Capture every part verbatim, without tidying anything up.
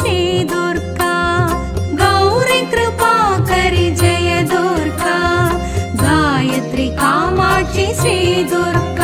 से दुर्गा गौरी कृपा कर जय दुर्गा गायत्री कामाक्षी से दुर्गा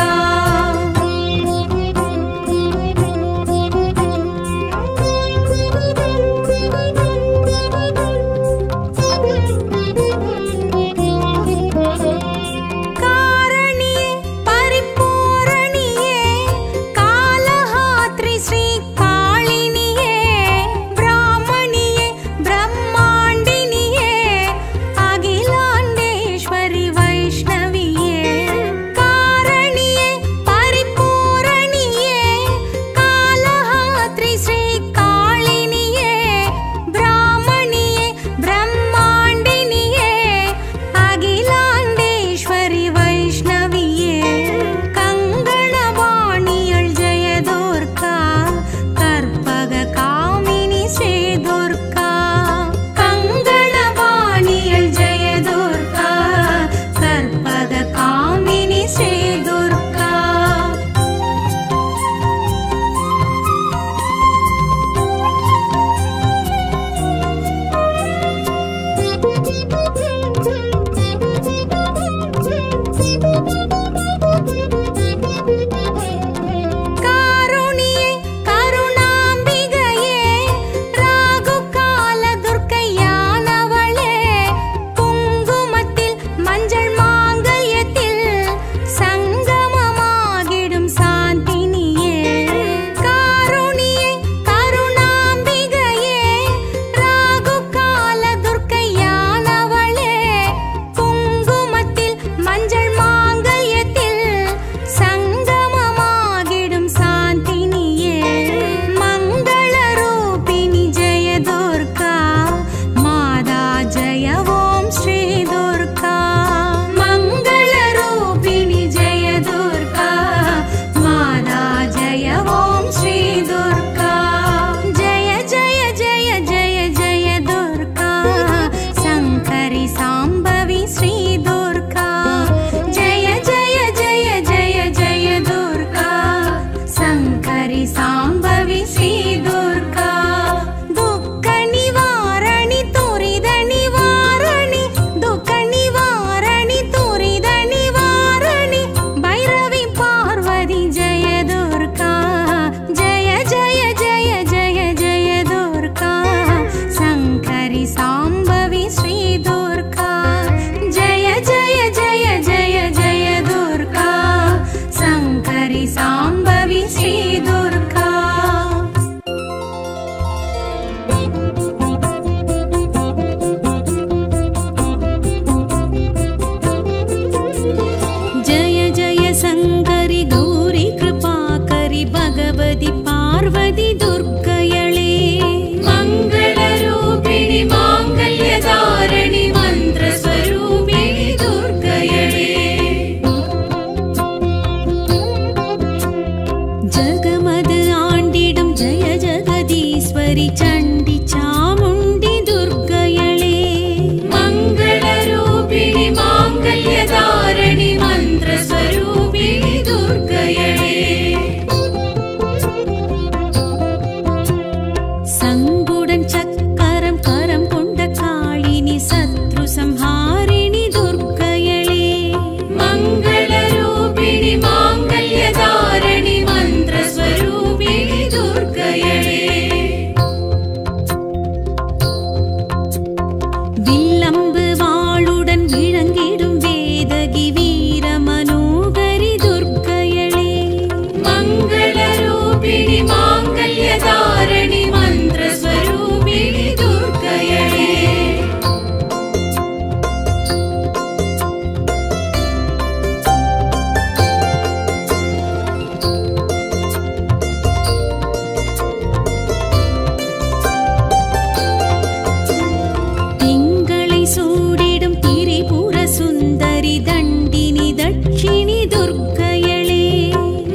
दक्षिणी दुर्गयले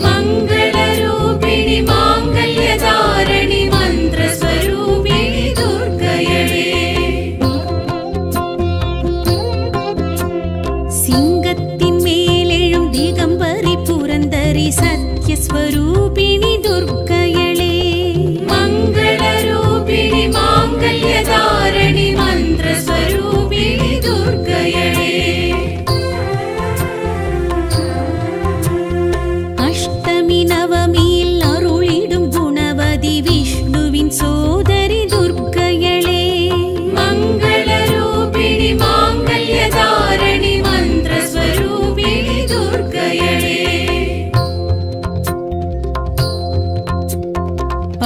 मंगलरूपिणी मांगल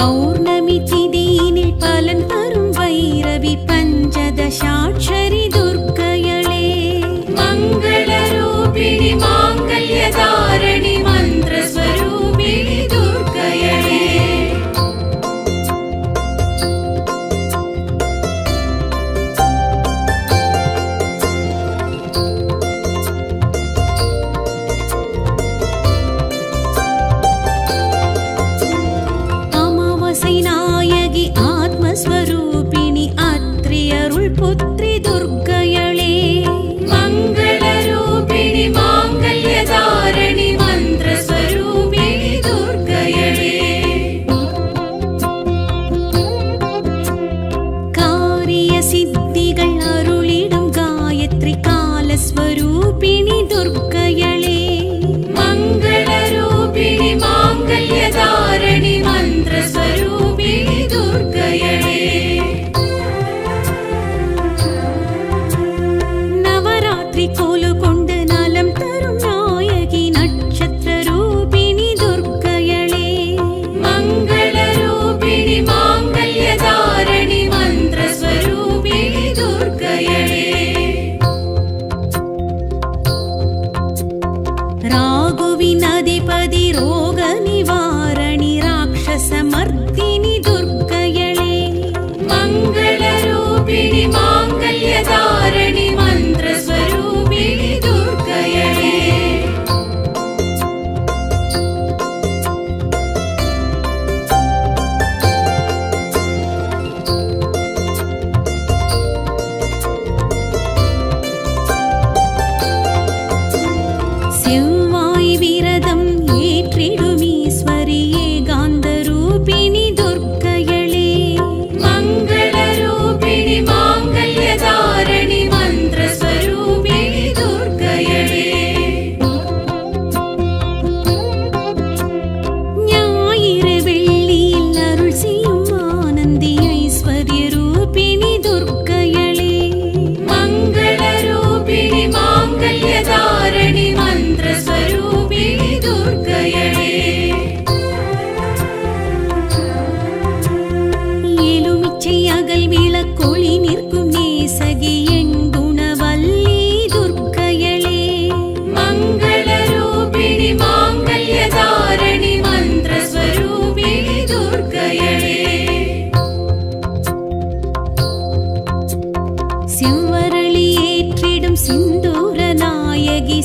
पौर्णमी चिदीनिल पलम तरुम वैरवी पंचदशाक्षरी दुर्गयले मंगल रूपिणी मांगल्य धारिणी मंत्र स्वरूपिणी दुर्गयले स्वरूपिणी अत्रियरुल पुत्री दुर्गयले मंगल रूपिणी मांगल्य धारिणी मंत्र स्वरूपिणी दुर्गयले कार्य सिद्धिगळ अरुळिडुम गायत्री काल स्वरूपिणी दुर्गयले मंगल रूपिणी मांगल्य धारिणी मंत्र स्वरूपिणी दुर्गयले कोलकोंड नालम तरुम नायकी नक्षत्र रूपिणी दुर्गयले मंगल रूपिणी मांगल्य धारिणी मंत्र स्वरूपिणी दुर्गयले राघुविनाधिपति रोग निवारिणी राक्षस मर्दिनी दुर्गयले मंगल रूपिणी मांगल्य धारिणी मंत्र दुर्गयले सेव्वाई विरदम एट्रिडुमीश्वरी गांध रूपिणी दुर्गयले मंगल रूपिणी मांगल्य धारिणी मंत्र स्वरूपिणी दुर्गयले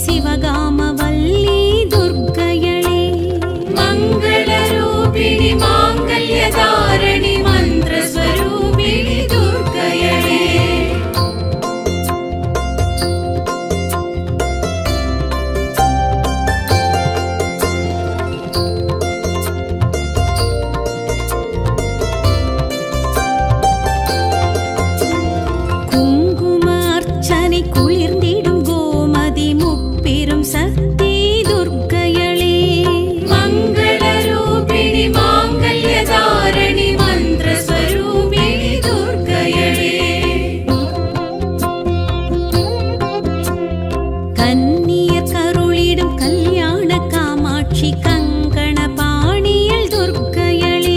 शिवगामवल्ली दुर्गयले मंगल रूपिणी मांगल्य धारिणी मंत्र स्वरूपिणी दुर्गयले कुंकुम अर्चने कुलिर्ंदिडुम गोमति शक्ति दुर्गयले मंगल रूपिणी मांगल्य धारिणी मंत्र स्वरूपिणी दुर्गयले कन्नियर करुळिडुम कल्याण कामाक्षि कंकण पाणियल दुर्गयले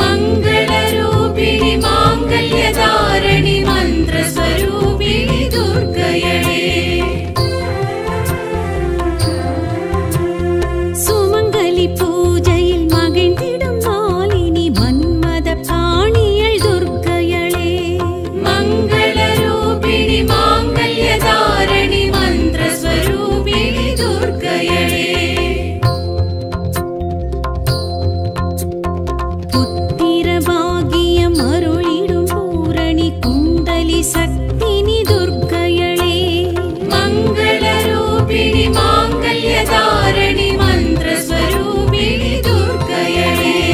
मंगल रूपिणी मांगल्य धारिणी मंत्र स्वरूपिणी दुर्गयले शक्तिनी दुर्गयले मंगल रूपिणी मांगल्य धारिणी मंत्र स्वरूपिणी दुर्गयले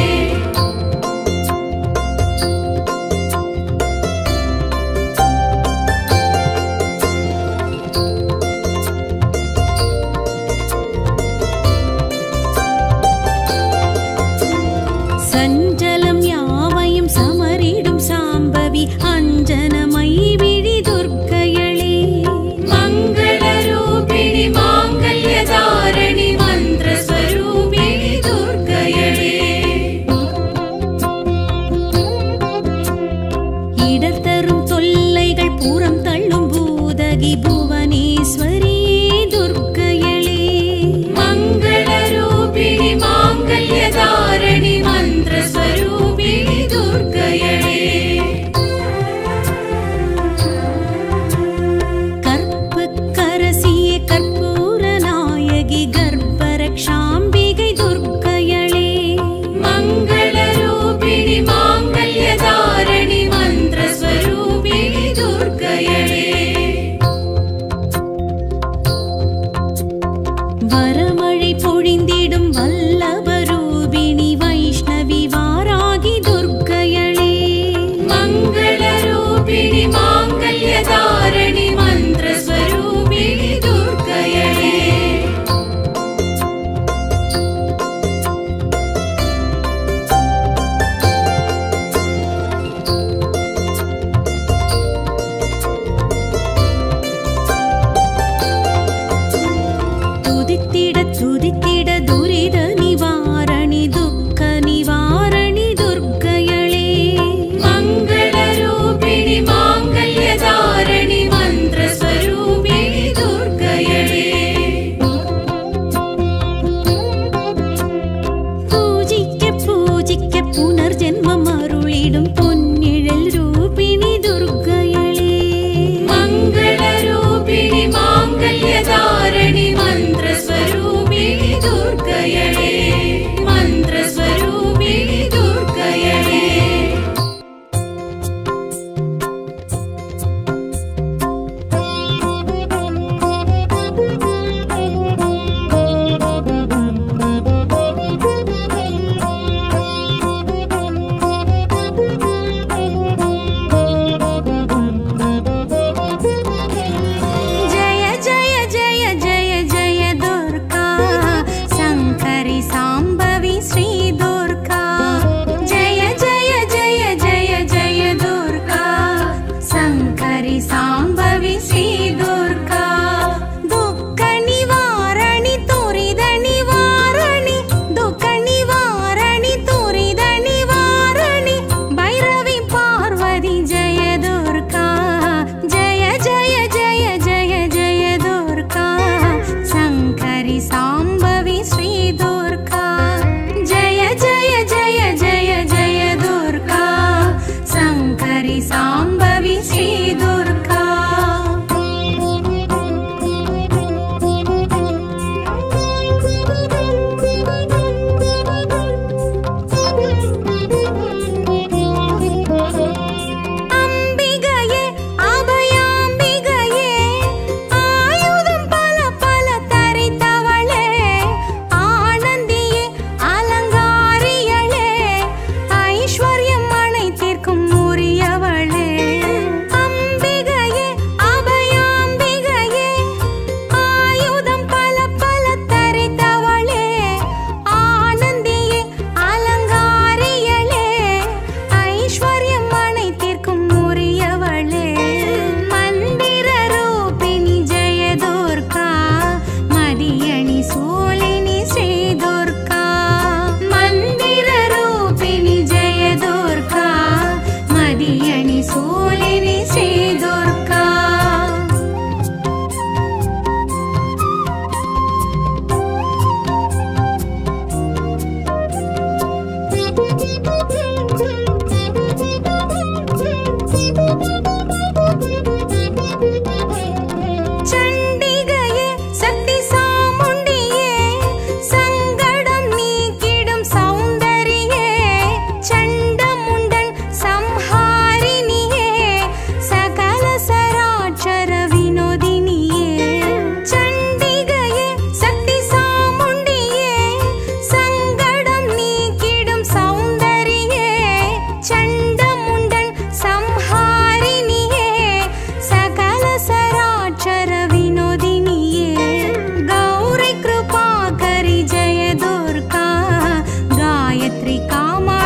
संचलम यावयम समरिडुम सांभवी अंजनमयी विळि दुर्गयले मंगल रूपिणी मांगल्य धारिणी मंत्र स्वरूपिणी दुर्गयले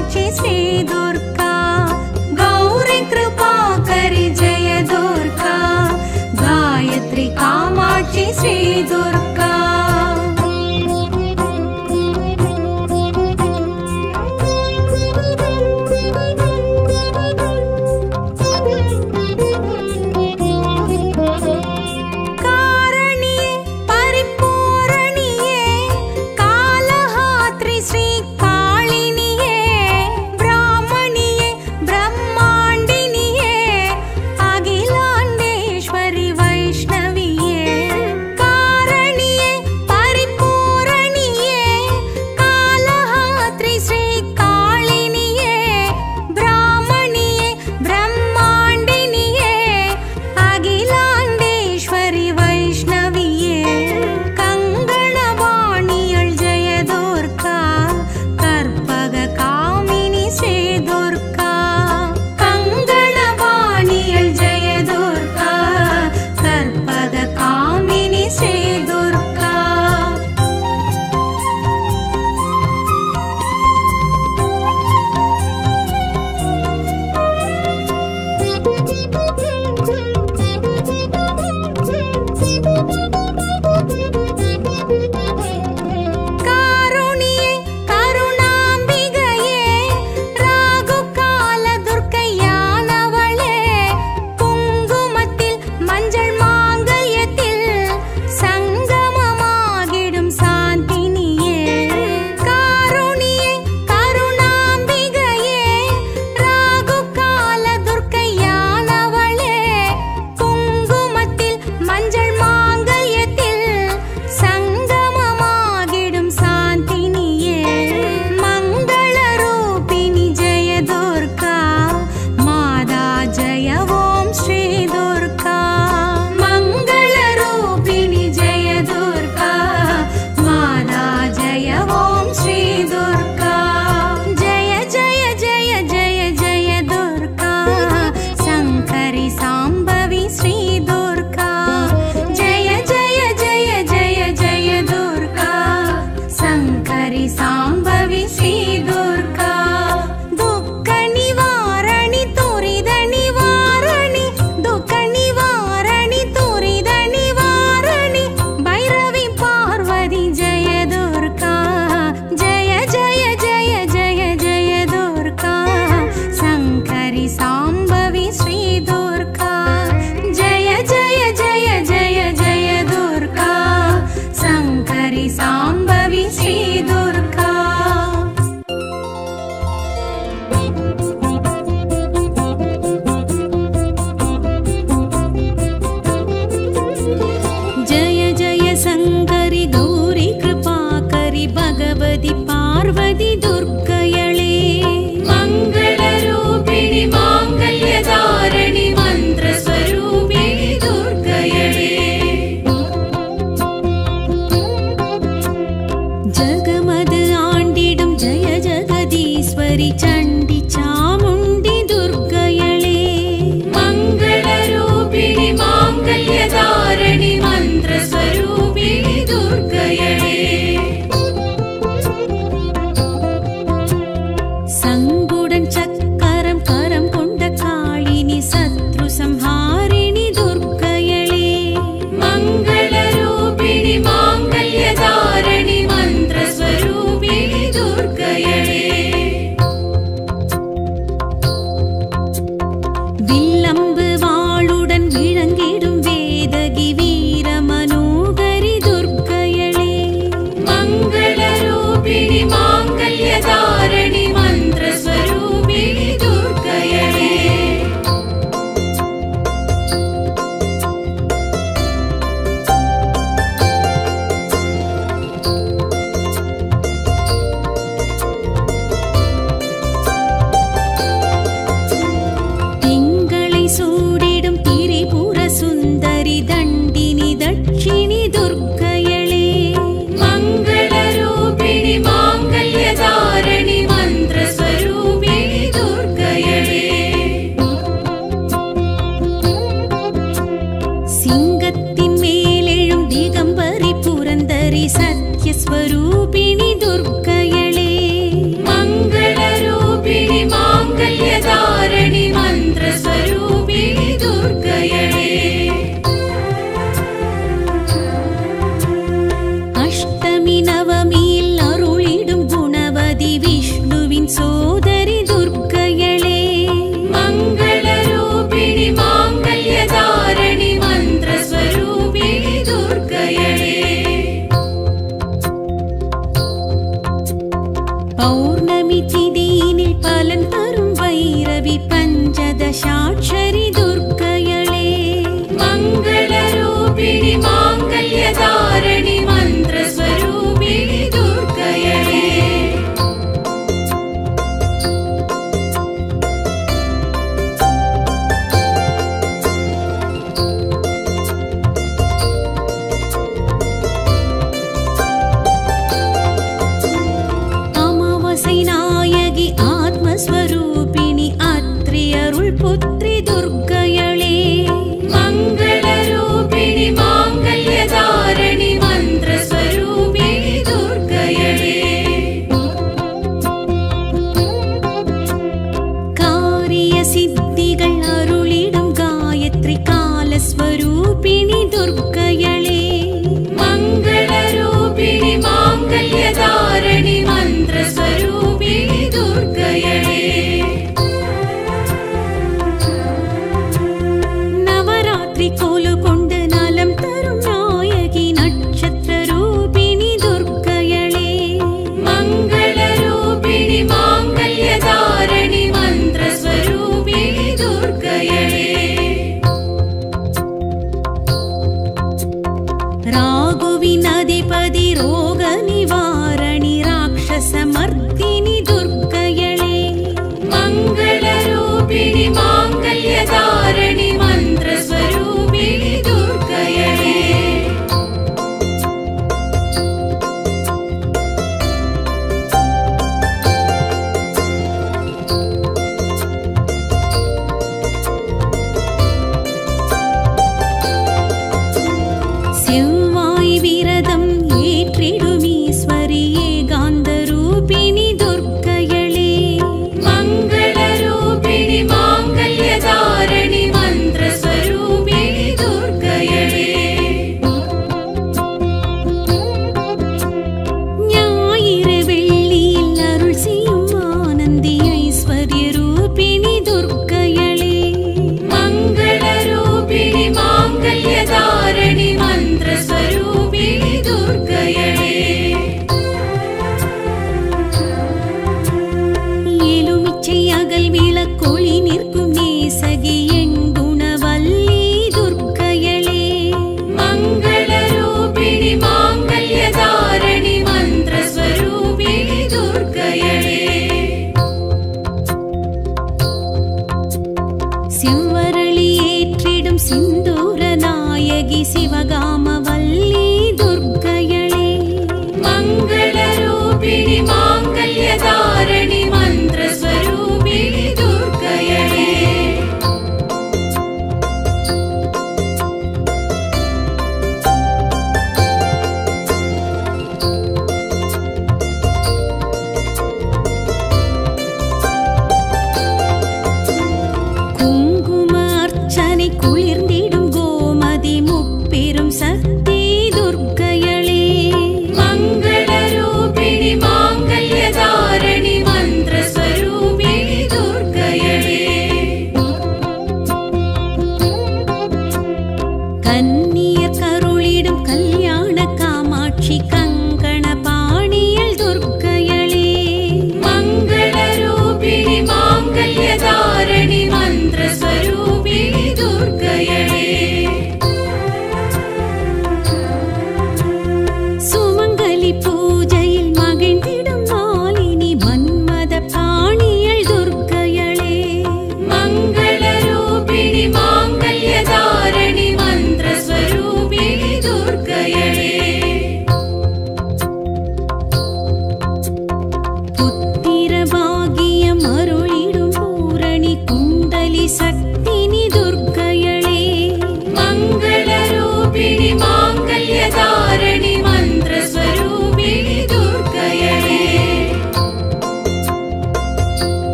साक्षी श्री दुर्गा गौरी कृपा करी जय दुर्गा गायत्री कामाक्षी श्री दुर्गा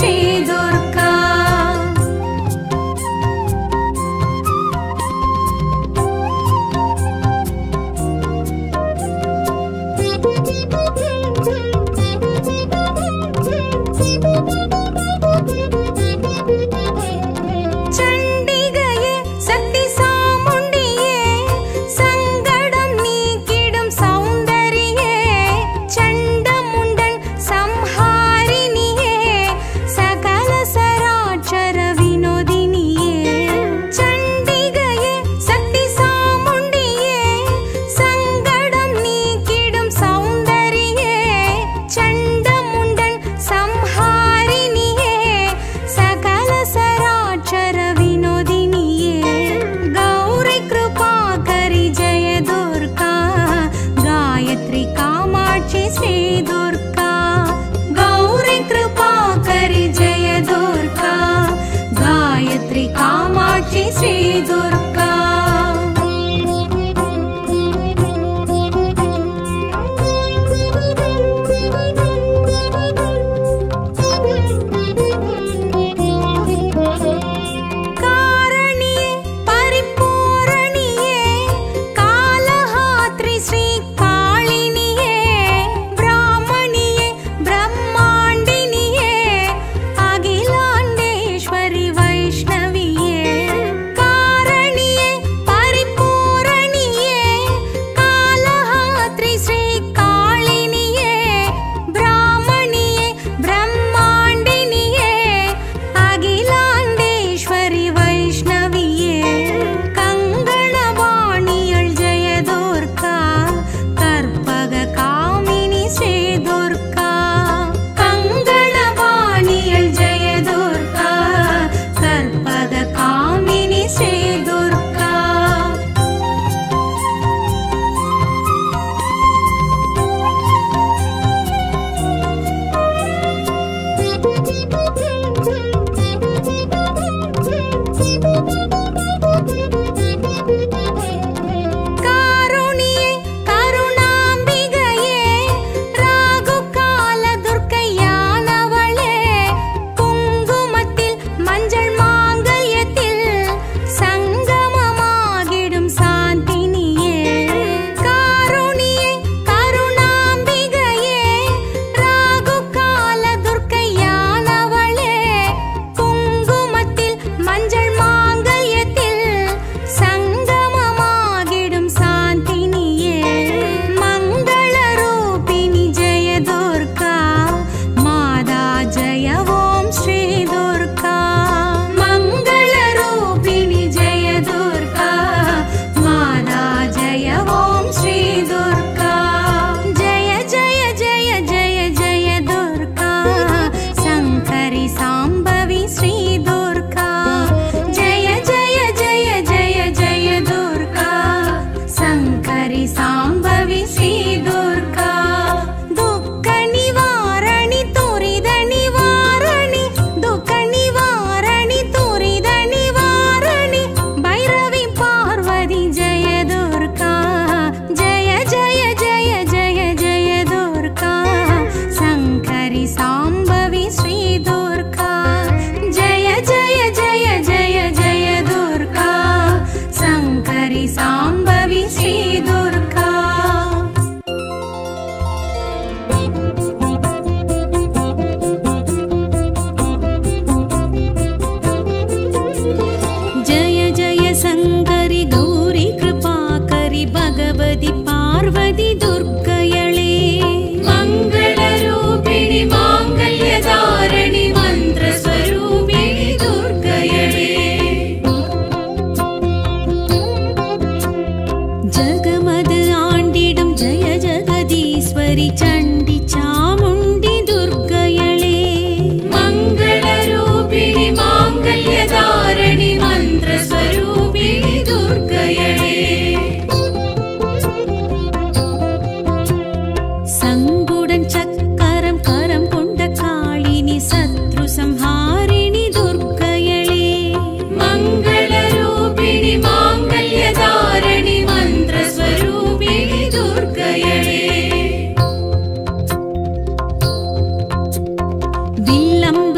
विलंब।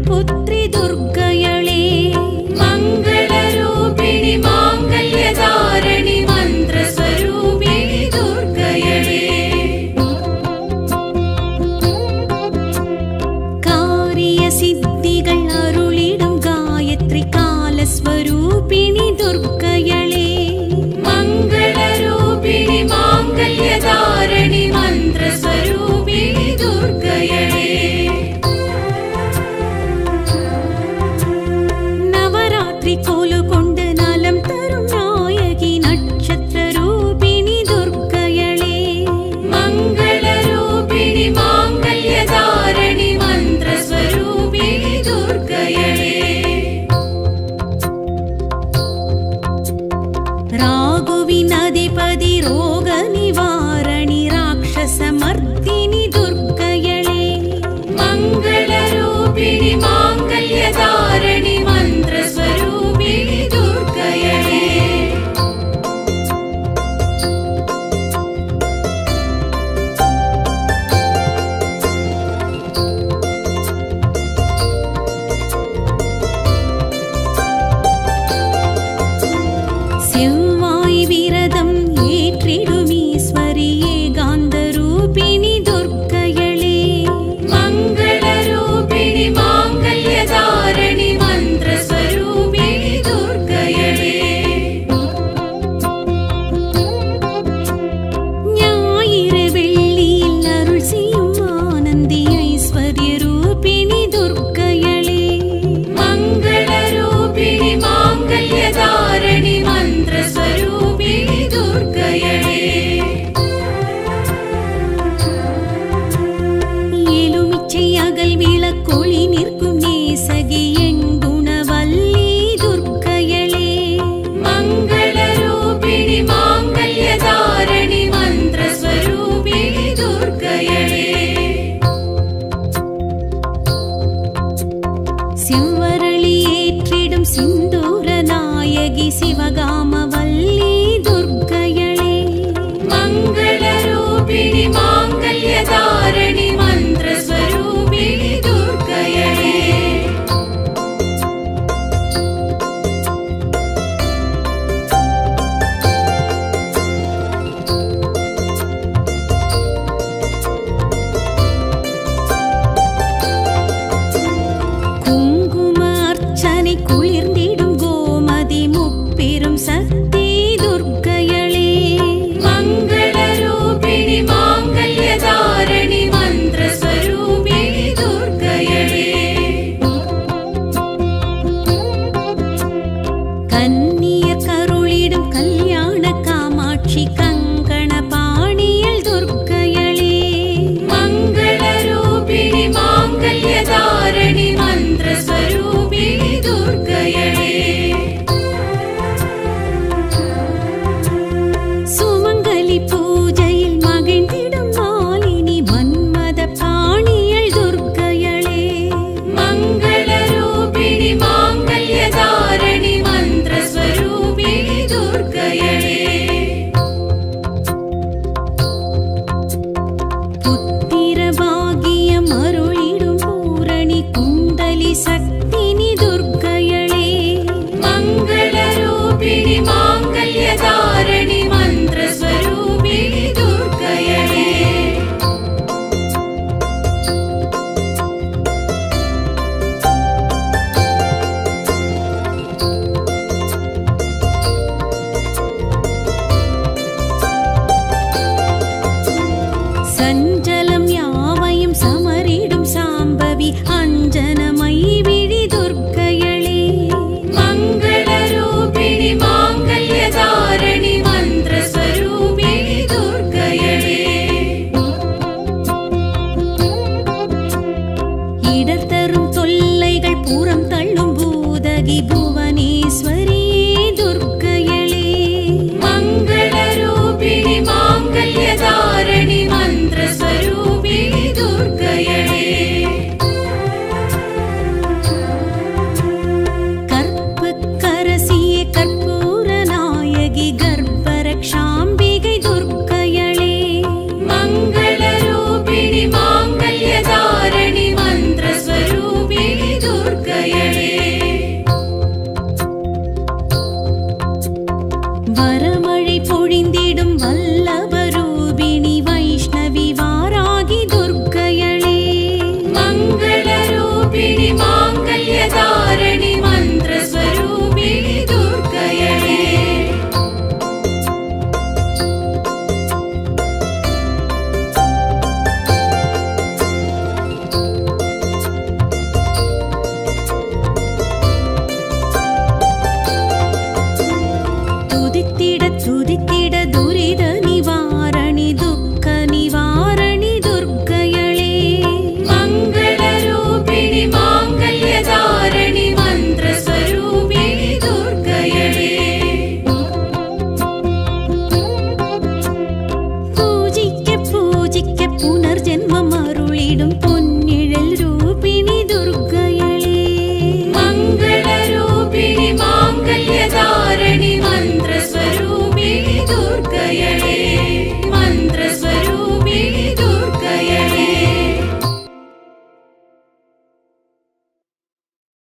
पुत्री दुर्गयळे मंगल रूपिणी मांगल्य धारिणी मंत्र स्वरूपिणी दुर्गयळे कार्य सिद्धिगळ अरुळिडुम गायत्री काल स्वरूपिणी दुर्गयळे मंगल रूपिणी मांगल्य धारिणी मंत्र स्वरूपिणी दुर्गयळे सिंधु